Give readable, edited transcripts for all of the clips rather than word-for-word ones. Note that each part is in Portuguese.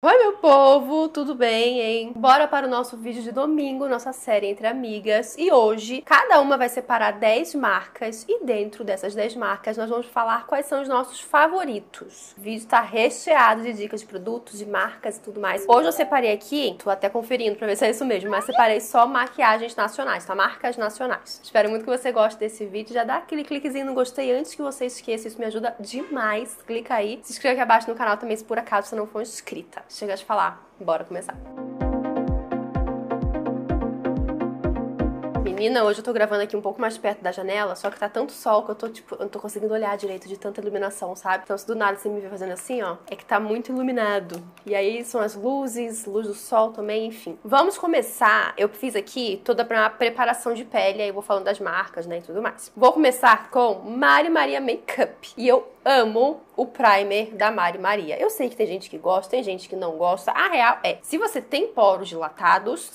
Oi meu povo, tudo bem, hein? Bora para o nosso vídeo de domingo, nossa série entre amigas. E hoje, cada uma vai separar 10 marcas e dentro dessas 10 marcas nós vamos falar quais são os nossos favoritos. O vídeo tá recheado de dicas de produtos, de marcas e tudo mais. Hoje eu separei aqui, tô até conferindo pra ver se é isso mesmo, mas separei só maquiagens nacionais, tá? Marcas nacionais. Espero muito que você goste desse vídeo. Já dá aquele cliquezinho no gostei antes que você esqueça, isso me ajuda demais. Clica aí, se inscreva aqui abaixo no canal também se por acaso você não for inscrita. Chega de falar, bora começar. Menina, hoje eu tô gravando aqui um pouco mais perto da janela, só que tá tanto sol que eu tô, tipo, eu não tô conseguindo olhar direito de tanta iluminação, sabe? Então se do nada você me vê fazendo assim, ó, é que tá muito iluminado. E aí são as luzes, luz do sol também, enfim. Vamos começar, eu fiz aqui toda uma preparação de pele, aí eu vou falando das marcas, né, e tudo mais. Vou começar com Mari Maria Makeup. E eu amo o primer da Mari Maria. Eu sei que tem gente que gosta, tem gente que não gosta. A real é, se você tem poros dilatados,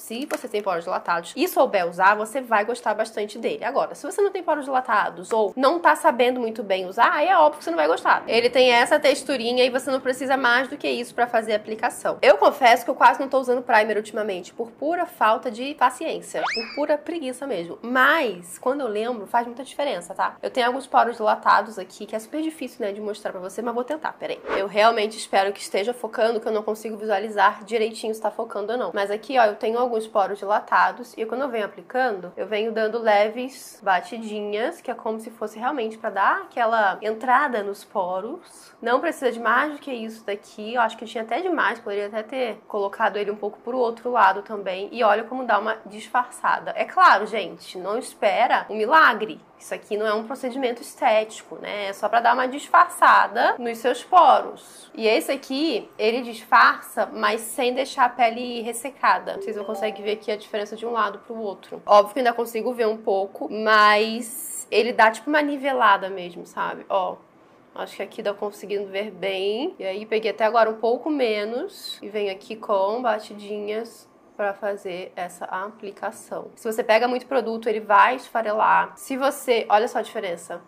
e souber usar, você vai gostar bastante dele. Agora, se você não tem poros dilatados ou não tá sabendo muito bem usar, aí é óbvio que você não vai gostar. Ele tem essa texturinha e você não precisa mais do que isso pra fazer a aplicação. Eu confesso que eu quase não tô usando primer ultimamente, por pura falta de paciência, por pura preguiça mesmo. Mas, quando eu lembro, faz muita diferença, tá? Eu tenho alguns poros dilatados aqui, que é super difícil, né, de mostrar pra você, mas vou tentar, peraí. Eu realmente espero que esteja focando, que eu não consigo visualizar direitinho se tá focando ou não. Mas aqui, ó, eu tenho alguns poros dilatados e quando eu venho aplicando, eu venho dando leves batidinhas, que é como se fosse realmente pra dar aquela entrada nos poros. Não precisa de mais do que isso daqui, eu acho que tinha até demais, poderia até ter colocado ele um pouco pro outro lado também. E olha como dá uma disfarçada. É claro, gente, não espera um milagre. Isso aqui não é um procedimento estético, né? É só pra dar uma disfarçada nos seus poros. E esse aqui, ele disfarça, mas sem deixar a pele ressecada. Vocês vão conseguir ver aqui a diferença de um lado pro outro. Óbvio que ainda consigo ver um pouco, mas ele dá tipo uma nivelada mesmo, sabe? Ó. Acho que aqui dá conseguindo ver bem. E aí peguei até agora um pouco menos. E venho aqui com batidinhas pra fazer essa aplicação. Se você pega muito produto, ele vai esfarelar. Se você... Olha só a diferença.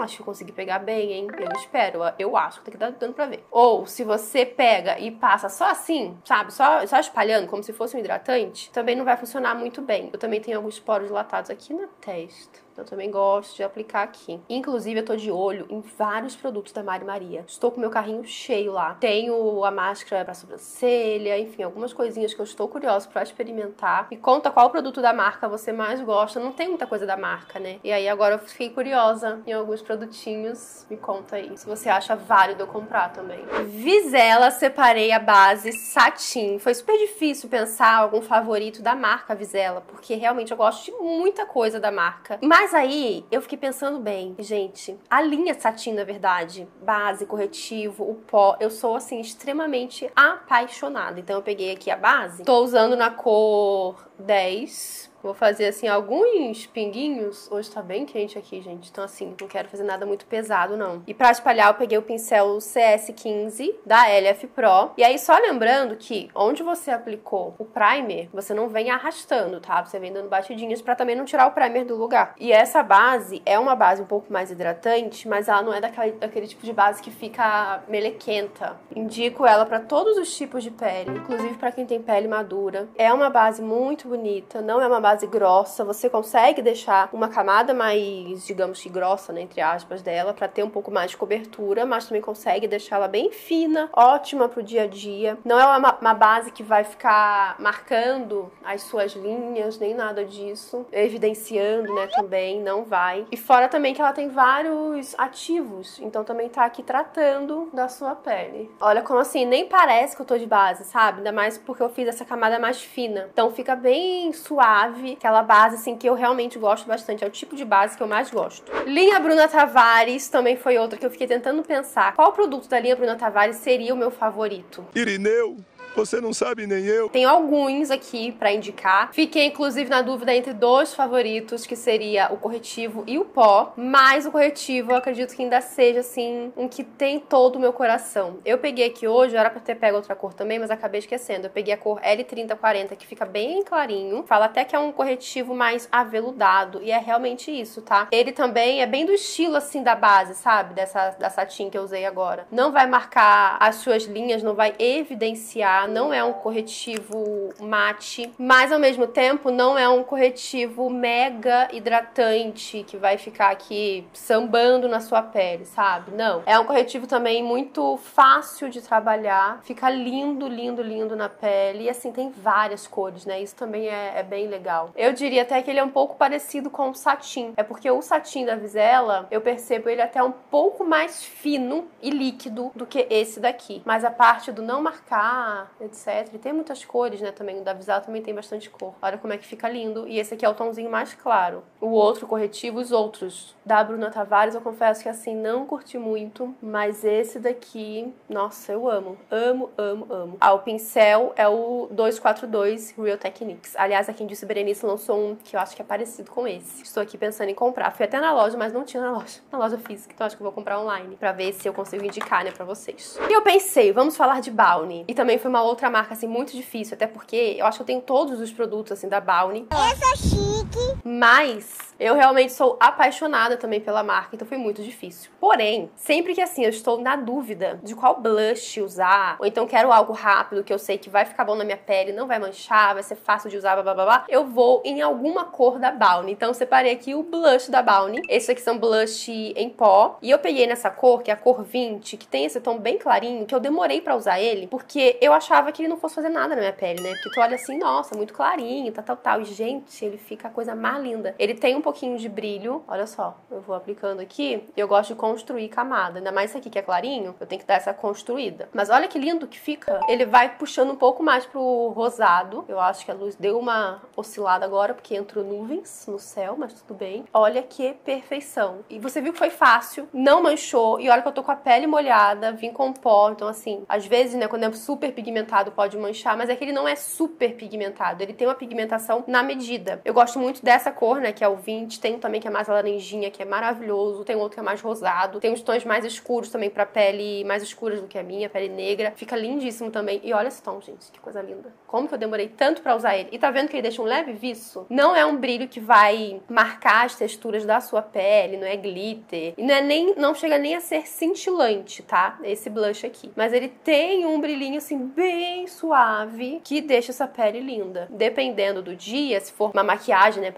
Acho que eu consegui pegar bem, hein? Eu espero, eu acho que tá dando pra ver. Ou se você pega e passa só assim, sabe? Só espalhando, como se fosse um hidratante, também não vai funcionar muito bem. Eu também tenho alguns poros dilatados aqui na testa. Eu também gosto de aplicar aqui. Inclusive, eu tô de olho em vários produtos da Mari Maria. Estou com meu carrinho cheio lá. Tenho a máscara pra sobrancelha, enfim, algumas coisinhas que eu estou curiosa pra experimentar. Me conta qual produto da marca você mais gosta. Não tem muita coisa da marca, né? E aí, agora eu fiquei curiosa em alguns produtinhos. Me conta aí se você acha válido eu comprar também. Vizzela, separei a base satin. Foi super difícil pensar algum favorito da marca Vizzela, porque realmente eu gosto de muita coisa da marca. Mas aí, eu fiquei pensando bem, gente, a linha satin, na verdade, base, corretivo, o pó, eu sou, assim, extremamente apaixonada. Então eu peguei aqui a base, tô usando na cor 10... Vou fazer, assim, alguns pinguinhos. Hoje tá bem quente aqui, gente. Então, assim, não quero fazer nada muito pesado, não. E pra espalhar, eu peguei o pincel CS15 da LF Pro. E aí, só lembrando que onde você aplicou o primer, você não vem arrastando, tá? Você vem dando batidinhas pra também não tirar o primer do lugar. E essa base é uma base um pouco mais hidratante, mas ela não é daquele tipo de base que fica melequenta. Indico ela pra todos os tipos de pele, inclusive pra quem tem pele madura. É uma base muito bonita, não é uma base grossa, você consegue deixar uma camada mais, digamos que grossa, né, entre aspas, dela, pra ter um pouco mais de cobertura, mas também consegue deixá-la bem fina, ótima pro dia a dia. Não é uma base que vai ficar marcando as suas linhas, nem nada disso, evidenciando, né, também, não vai. E fora também que ela tem vários ativos, então também tá aqui tratando da sua pele. Olha como assim, nem parece que eu tô de base, sabe? Ainda mais porque eu fiz essa camada mais fina. Então fica bem suave, aquela base, assim, que eu realmente gosto bastante. É o tipo de base que eu mais gosto. Linha Bruna Tavares também foi outra que eu fiquei tentando pensar. Qual produto da linha Bruna Tavares seria o meu favorito? Irineu! Você não sabe nem eu. Tem alguns aqui pra indicar. Fiquei, inclusive, na dúvida entre dois favoritos, que seria o corretivo e o pó. Mas o corretivo, eu acredito que ainda seja, assim, um que tem todo o meu coração. Eu peguei aqui hoje, era pra ter pego outra cor também, mas acabei esquecendo. Eu peguei a cor L3040, que fica bem clarinha clarinho. Fala até que é um corretivo mais aveludado, e é realmente isso, tá? Ele também é bem do estilo, assim, da base, sabe? Da satin que eu usei agora. Não vai marcar as suas linhas, não vai evidenciar, não é um corretivo mate, mas ao mesmo tempo não é um corretivo mega hidratante que vai ficar aqui sambando na sua pele, sabe? Não. É um corretivo também muito fácil de trabalhar, fica lindo, lindo, lindo na pele, e assim, tem várias cores, né? Isso também é bem legal. Eu diria até que ele é um pouco parecido com o satin, é porque o satin da Vizzela, eu percebo ele até um pouco mais fino e líquido do que esse daqui, mas a parte do não marcar, etc, ele tem muitas cores, né, também, o da Vizzela também tem bastante cor. Olha como é que fica lindo, e esse aqui é o tomzinho mais claro. O outro corretivo, os outros da Bruna Tavares, eu confesso que assim, não curti muito, mas esse daqui, nossa, eu amo, amo, amo, amo. Ah, o pincel é o 242 Real Techniques. Aliás, a quem disse, Berenice lançou um que eu acho que é parecido com esse. Estou aqui pensando em comprar. Fui até na loja, mas não tinha na loja física, então acho que eu vou comprar online pra ver se eu consigo indicar, né, pra vocês. E eu pensei, vamos falar de Bownie. E também foi uma outra marca, assim, muito difícil, até porque eu acho que eu tenho todos os produtos, assim, da Bownie. Eu sou chique! Mas eu realmente sou apaixonada também pela marca, então foi muito difícil. Porém, sempre que, assim, eu estou na dúvida de qual blush usar, ou então quero algo rápido, que eu sei que vai ficar bom na minha pele, não vai manchar, vai ser fácil de usar, blá, blá, blá, eu vou em alguma cor da Bownie. Então eu separei aqui o blush da Bownie. Esses aqui são blush em pó, e eu peguei nessa cor, que é a cor 20, que tem esse tom bem clarinho, que eu demorei pra usar ele, porque eu achava que ele não fosse fazer nada na minha pele, né? Porque tu olha assim, nossa, muito clarinho, tal, tal, tal, e gente, ele fica a coisa mais linda. Ele tem um pouquinho de brilho, olha só, eu vou aplicando aqui, e eu gosto de construir camada, ainda mais esse aqui que é clarinho, eu tenho que dar essa construída. Mas olha que lindo que fica, ele vai puxando um pouco mais pro rosado, eu acho que a luz deu uma oscilada agora, porque entrou nuvens no céu, mas tudo bem. Olha que perfeição. E você viu que foi fácil, não manchou, e olha que eu tô com a pele molhada, vim com pó, então assim, às vezes, né, quando é super pigmentado pode manchar, mas é que ele não é super pigmentado, ele tem uma pigmentação na medida. Eu gosto muito dessa cor, né, que é o 20, tem um também que é mais laranjinha, que é maravilhoso, tem outro que é mais rosado, tem uns tons mais escuros também pra pele mais escuras do que a minha, pele negra, fica lindíssimo também. E olha esse tom, gente, que coisa linda. Como que eu demorei tanto pra usar ele? E tá vendo que ele deixa um leve viço? Não é um brilho que vai marcar as texturas da sua pele, não é glitter, e não chega nem a ser cintilante, tá? Esse blush aqui. Mas ele tem um brilhinho assim bem suave que deixa essa pele linda. Dependendo do dia, se for uma maquiagem, né,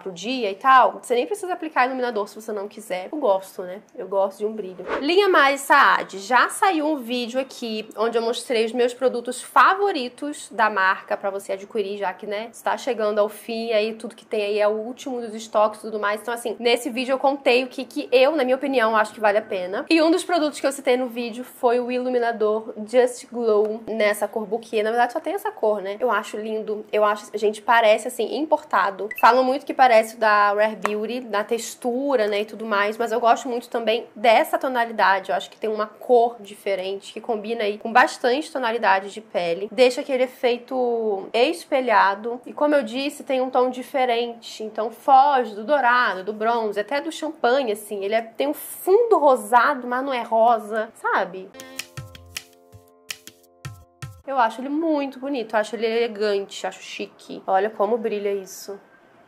pro dia e tal, você nem precisa aplicar iluminador se você não quiser. Eu gosto, né? Eu gosto de um brilho. Linha Mari Saad. Já saiu um vídeo aqui onde eu mostrei os meus produtos favoritos da marca pra você adquirir, já que, né, está chegando ao fim, aí tudo que tem aí é o último dos estoques e tudo mais. Então, assim, nesse vídeo eu contei o que eu, na minha opinião, acho que vale a pena. E um dos produtos que eu citei no vídeo foi o iluminador Just Glow, nessa cor buquê. Na verdade, só tem essa cor, né? Eu acho lindo. Eu acho, gente, parece, assim, importado. Falam muito que parece da Rare Beauty, da textura, né, e tudo mais, mas eu gosto muito também dessa tonalidade. Eu acho que tem uma cor diferente, que combina aí com bastante tonalidade de pele. Deixa aquele efeito espelhado. E como eu disse, tem um tom diferente. Então, foge do dourado, do bronze, até do champanhe, assim. Ele tem um fundo rosado, mas não é rosa, sabe? Eu acho ele muito bonito, acho ele elegante, acho chique. Olha como brilha isso,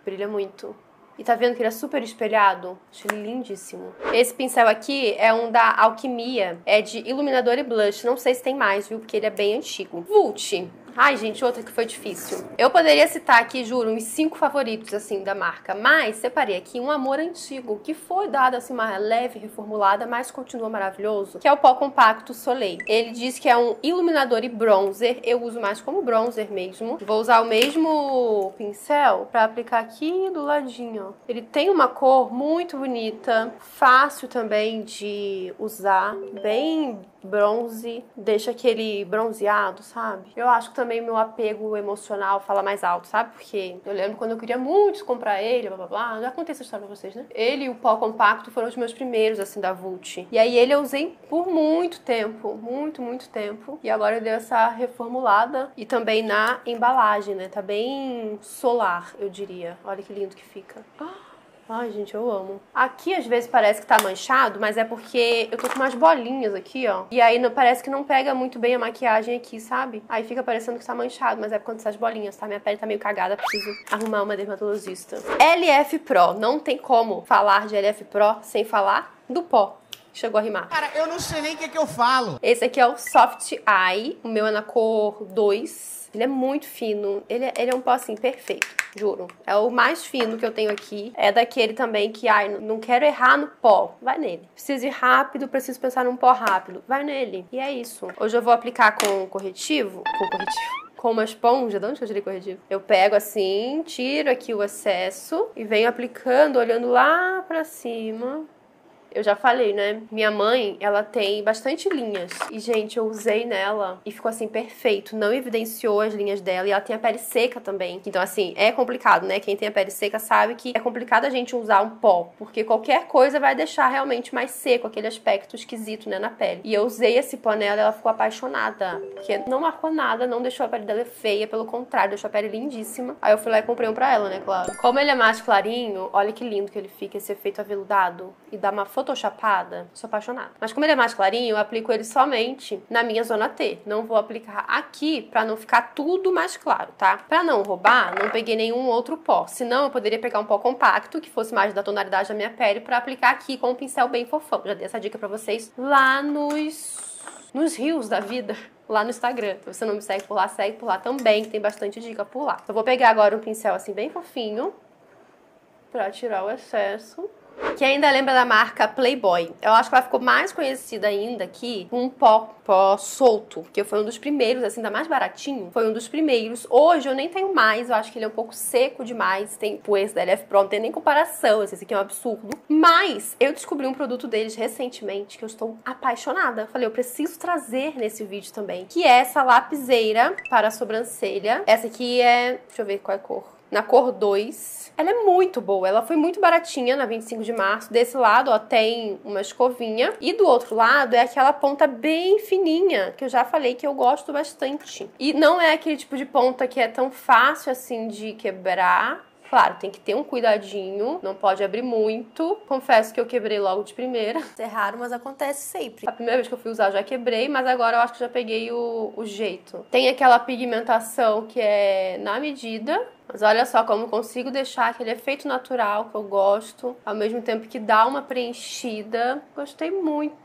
brilha muito. E tá vendo que ele é super espelhado? Acho ele lindíssimo. Esse pincel aqui é um da Alquimia, é de iluminador e blush. Não sei se tem mais, viu? Porque ele é bem antigo. Vult. Ai, gente, outra que foi difícil. Eu poderia citar aqui, juro, uns 5 favoritos, assim, da marca. Mas separei aqui um amor antigo, que foi dado, assim, uma leve reformulada, mas continua maravilhoso, que é o pó compacto Soleil. Ele diz que é um iluminador e bronzer. Eu uso mais como bronzer mesmo. Vou usar o mesmo pincel pra aplicar aqui do ladinho, ó. Ele tem uma cor muito bonita, fácil também de usar, bem bronze, deixa aquele bronzeado, sabe? Eu acho que também meu apego emocional fala mais alto, sabe? Porque eu lembro quando eu queria muito comprar ele, blá blá blá, já contei essa história pra vocês, né? Ele e o pó compacto foram os meus primeiros, assim, da Vult. E aí ele eu usei por muito tempo, muito, muito tempo. E agora eu dei essa reformulada, e também na embalagem, né? Tá bem solar, eu diria. Olha que lindo que fica. Ah! Ai, gente, eu amo. Aqui, às vezes, parece que tá manchado, mas é porque eu tô com umas bolinhas aqui, ó. E aí, parece que não pega muito bem a maquiagem aqui, sabe? Aí fica parecendo que tá manchado, mas é por conta dessas bolinhas, tá? Minha pele tá meio cagada, preciso arrumar uma dermatologista. LF Pro. Não tem como falar de LF Pro sem falar do pó. Chegou a rimar. Cara, eu não sei nem o que é que eu falo. Esse aqui é o Soft Eye. O meu é na cor 2. Ele é muito fino. Ele é um pó, assim, perfeito. Juro. É o mais fino que eu tenho aqui. É daquele também que, ai, não quero errar no pó. Vai nele. Preciso ir rápido, preciso pensar num pó rápido. Vai nele. E é isso. Hoje eu vou aplicar com corretivo. Com uma esponja. De onde que eu tirei corretivo? Eu pego assim, tiro aqui o excesso e venho aplicando, olhando lá pra cima. Eu já falei, né? Minha mãe, ela tem bastante linhas. E, gente, eu usei nela e ficou, assim, perfeito. Não evidenciou as linhas dela. E ela tem a pele seca também. Então, assim, é complicado, né? Quem tem a pele seca sabe que é complicado a gente usar um pó. Porque qualquer coisa vai deixar realmente mais seco. Aquele aspecto esquisito, né? Na pele. E eu usei esse pó nela e ela ficou apaixonada. Porque não marcou nada, não deixou a pele dela feia. Pelo contrário, deixou a pele lindíssima. Aí eu fui lá e comprei um pra ela, né? Claro. Como ele é mais clarinho, olha que lindo que ele fica. Esse efeito aveludado. E dá uma photoshopada, sou apaixonada. Mas como ele é mais clarinho, eu aplico ele somente na minha zona T. Não vou aplicar aqui pra não ficar tudo mais claro, tá? Pra não roubar, não peguei nenhum outro pó. Senão eu poderia pegar um pó compacto, que fosse mais da tonalidade da minha pele, pra aplicar aqui com um pincel bem fofão. Já dei essa dica pra vocês lá nos rios da vida, lá no Instagram. Se você não me segue por lá também, que tem bastante dica por lá. Eu vou pegar agora um pincel assim bem fofinho, pra tirar o excesso. Que ainda lembra da marca Playboy. Eu acho que ela ficou mais conhecida ainda aqui com um pó solto, que foi um dos primeiros, assim, ainda mais baratinho. Foi um dos primeiros. Hoje eu nem tenho mais, eu acho que ele é um pouco seco demais. Tem o esse da LF Pro, não tem nem comparação, esse aqui é um absurdo. Mas eu descobri um produto deles recentemente que eu estou apaixonada. Falei, eu preciso trazer nesse vídeo também, que é essa lapiseira para a sobrancelha. Essa aqui é, deixa eu ver qual é a cor. Na cor 2. Ela é muito boa. Ela foi muito baratinha na 25 de março. Desse lado, ó, tem uma escovinha. E do outro lado é aquela ponta bem fininha, que eu já falei que eu gosto bastante. E não é aquele tipo de ponta que é tão fácil, assim, de quebrar. Claro, tem que ter um cuidadinho, não pode abrir muito. Confesso que eu quebrei logo de primeira. É raro, mas acontece sempre. A primeira vez que eu fui usar já quebrei, mas agora eu acho que já peguei o jeito. Tem aquela pigmentação que é na medida, mas olha só como eu consigo deixar aquele efeito natural que eu gosto, ao mesmo tempo que dá uma preenchida. Gostei muito.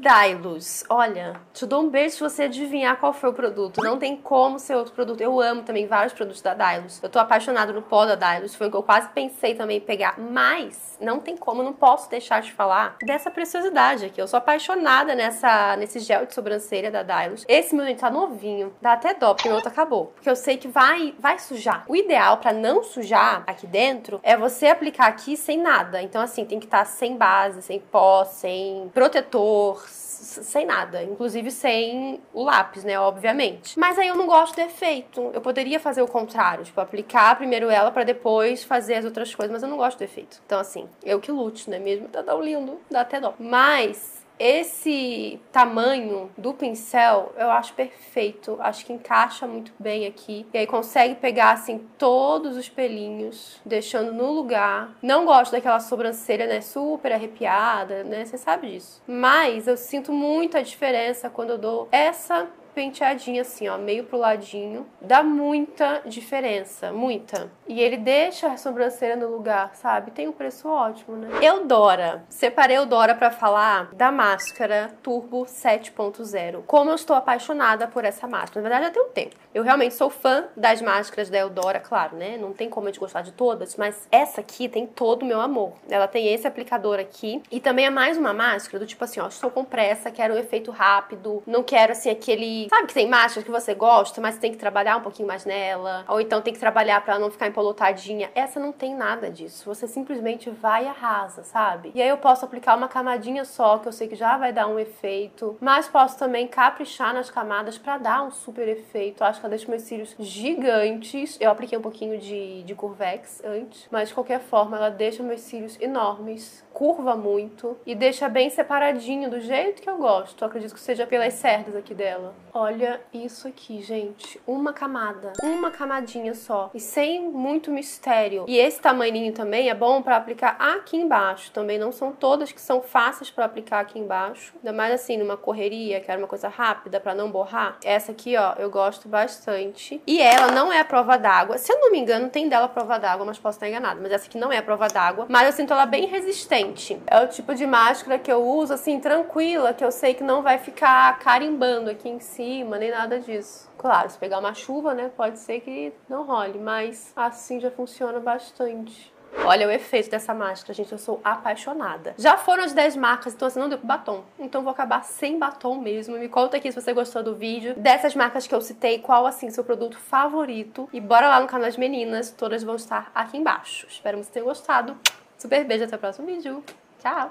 Dailus, olha, te dou um beijo se você adivinhar qual foi o produto. Não tem como ser outro produto. Eu amo também vários produtos da Dailus. Eu tô apaixonada no pó da Dailus. Foi o que eu quase pensei também em pegar. Mas não tem como, não posso deixar de falar dessa preciosidade aqui. Eu sou apaixonada nesse gel de sobrancelha da Dailus. Esse meu, gente, tá novinho. Dá até dó, porque o outro acabou. Porque eu sei que vai sujar. O ideal pra não sujar aqui dentro é você aplicar aqui sem nada. Então, assim, tem que estar sem base, sem pó, sem protetor, sem nada, inclusive sem o lápis, né, obviamente. Mas aí eu não gosto do efeito. Eu poderia fazer o contrário, tipo, aplicar primeiro ela pra depois fazer as outras coisas, mas eu não gosto do efeito. Então, assim, eu que lute, né, mesmo? Tá tão lindo, dá até dó. Mas esse tamanho do pincel eu acho perfeito, acho que encaixa muito bem aqui. E aí consegue pegar, assim, todos os pelinhos, deixando no lugar. Não gosto daquela sobrancelha, né, super arrepiada, né, você sabe disso. Mas eu sinto muita diferença quando eu dou essa penteadinha assim, ó, meio pro ladinho. Dá muita diferença, muita. E ele deixa a sobrancelha no lugar, sabe? Tem um preço ótimo, né? Eudora. Separei Eudora pra falar da máscara Turbo 7.0. Como eu estou apaixonada por essa máscara. Na verdade, já tem um tempo. Eu realmente sou fã das máscaras da Eudora, claro, né? Não tem como a gente gostar de todas, mas essa aqui tem todo o meu amor. Ela tem esse aplicador aqui. E também é mais uma máscara do tipo assim, ó, estou com pressa, quero um efeito rápido, não quero, assim, aquele... Sabe que tem máscaras que você gosta, mas tem que trabalhar um pouquinho mais nela, ou então tem que trabalhar pra ela não ficar empolotadinha. Essa não tem nada disso. Você simplesmente vai e arrasa, sabe? E aí eu posso aplicar uma camadinha só, que eu sei que já vai dar um efeito, mas posso também caprichar nas camadas pra dar um super efeito. Acho que ela deixa meus cílios gigantes. Eu apliquei um pouquinho de Curvex antes, mas de qualquer forma ela deixa meus cílios enormes, curva muito e deixa bem separadinho, do jeito que eu gosto. Eu acredito que seja pelas cerdas aqui dela. Olha isso aqui, gente. Uma camada. Uma camadinha só. E sem muito mistério. E esse tamanhinho também é bom pra aplicar aqui embaixo. Também não são todas que são fáceis pra aplicar aqui embaixo. Ainda mais assim, numa correria, que era uma coisa rápida pra não borrar. Essa aqui, ó, eu gosto bastante. E ela não é a prova d'água. Se eu não me engano, tem dela a prova d'água, mas posso estar enganada. Mas essa aqui não é a prova d'água. Mas eu sinto ela bem resistente. É o tipo de máscara que eu uso, assim, tranquila, que eu sei que não vai ficar carimbando aqui em cima, nem nada disso. Claro, se pegar uma chuva, né, pode ser que não role, mas assim já funciona bastante. Olha o efeito dessa máscara, gente, eu sou apaixonada. Já foram as 10 marcas, então assim, não deu pro batom. Então vou acabar sem batom mesmo. Me conta aqui se você gostou do vídeo. Dessas marcas que eu citei, qual, assim, seu produto favorito? E bora lá no canal das meninas, todas vão estar aqui embaixo. Espero que vocês tenham gostado. Super beijo, até o próximo vídeo. Tchau!